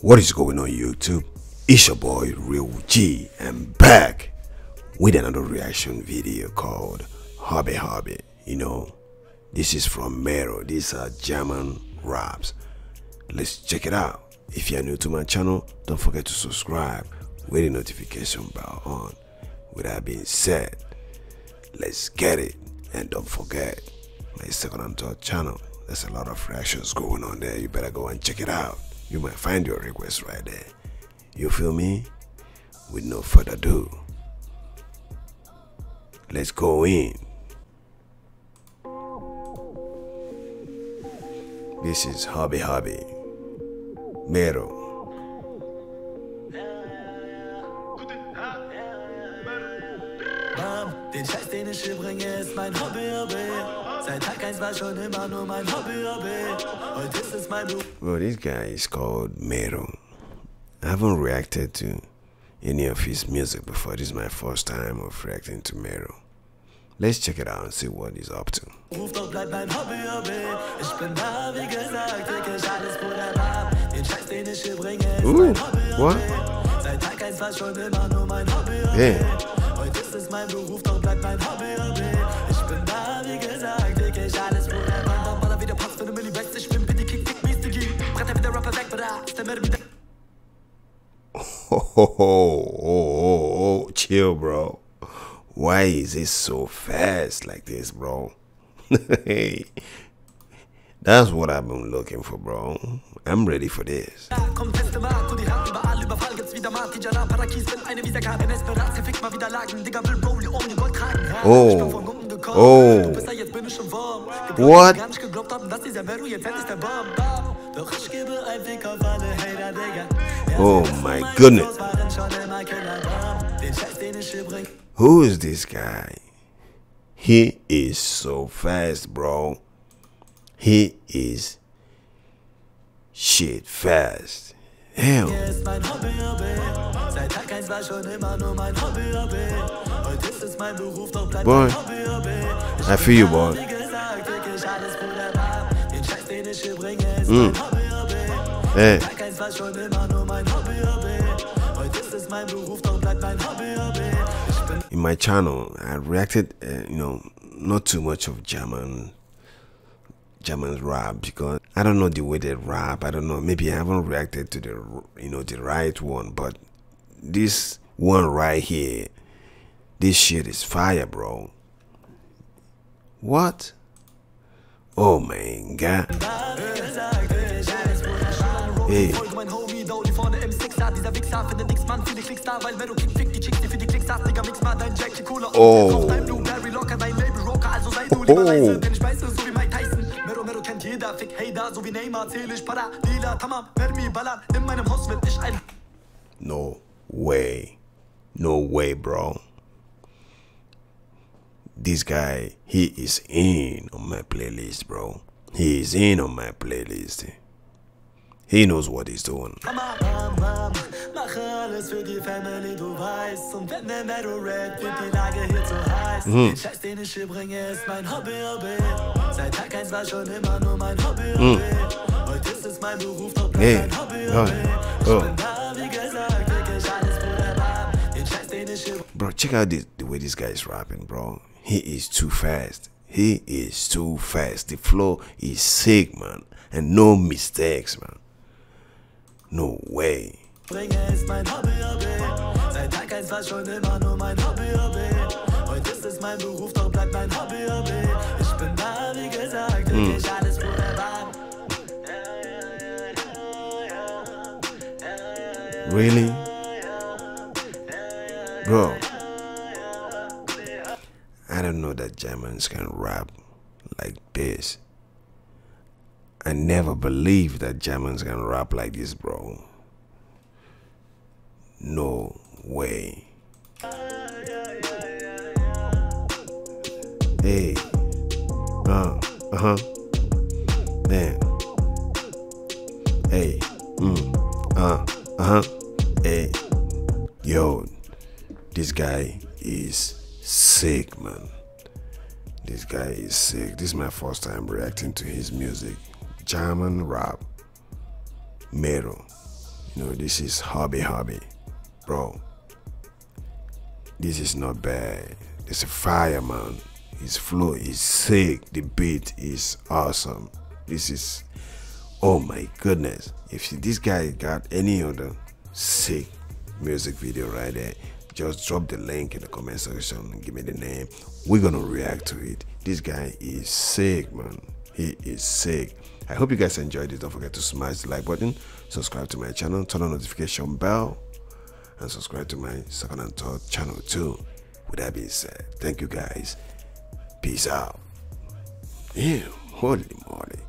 What is going on, YouTube? It's your boy Real G, and back with another reaction video called Hobby Hobby. You know, this is from Mero. These are German raps. Let's check it out. If you are new to my channel, don't forget to subscribe with the notification bell on. With that being said, let's get it. And don't forget my second and third channel. There's a lot of reactions going on there. You better go and check it out. You might find your request right there. You feel me? With no further ado, let's go in. This is Hobby Hobby, Mero. Den Scheiß, den ich hier bringe, ist mein Hobby, Hobby. Seit Tag 1 war schon immer nur mein Hobby, Hobby. Heute ist es mein Beruf. Well, this guy is called Mero. I haven't reacted to any of his music before. This is my first time of reacting to Mero. Let's check it out and see what he's up to. Ruf doch, bleib mein Hobby, Hobby. Ich bin da, wie gesagt, wirklich alles gut erwarb. Den Scheiß, den ich hier bringe, ist mein Hobby, Hobby. Seit Tag 1 war schon immer nur mein Hobby, Hobby. Heute ist es mein Beruf, doch bleib mein Hobby, Hobby. Ich bin da, wie gesagt, wirklich alles gut erwarb. Baller wieder Pops, wenn du Milli wächst, ich bin bitte kick, kick, Misty. Bretter wieder Rapper weg, brah, ist der Mero wieder. Oh, chill, bro. Why is it so fast like this, bro? Hey, that's what I've been looking for, bro. I'm ready for this. Oh, what? Oh my goodness. Who is this guy? He is so fast, bro. He is shit fast. Damn. Boy, I feel you, boy. Hey. In my channel, I reacted, not too much of German rap, because I don't know the way they rap. I don't know. Maybe I haven't reacted to the right one, but this one right here, this shit is fire, bro. What? Oh my god. Hey. Oh. No way. No way, bro. This guy, he is in on my playlist, bro. He is in on my playlist. He knows what he's doing. Hey. Oh. Bro, check out this, the way this guy is rapping, bro. He is too fast. He is too fast. The flow is sick, man. And no mistakes, man. No way. Really? Bro, I don't know that Germans can rap like this. I never believed that Germans can rap like this, bro. No way. Hey. Man. Hey. Hey. Yo. This guy is sick, man. This guy is sick. This is my first time reacting to his music. German rap, Mero. You know, this is Hobby Hobby. Bro, this is not bad. It's a fire, man. His flow is sick. The beat is awesome. This is, oh my goodness. If this guy got any other sick music video right there, just drop the link in the comment section and give me the name. We're gonna react to it. This guy is sick, man. He is sick. I hope you guys enjoyed it. Don't forget to smash the like button, subscribe to my channel, turn on notification bell, and subscribe to my second and third channel too. With that being said, thank you guys. Peace out. Yeah, holy moly.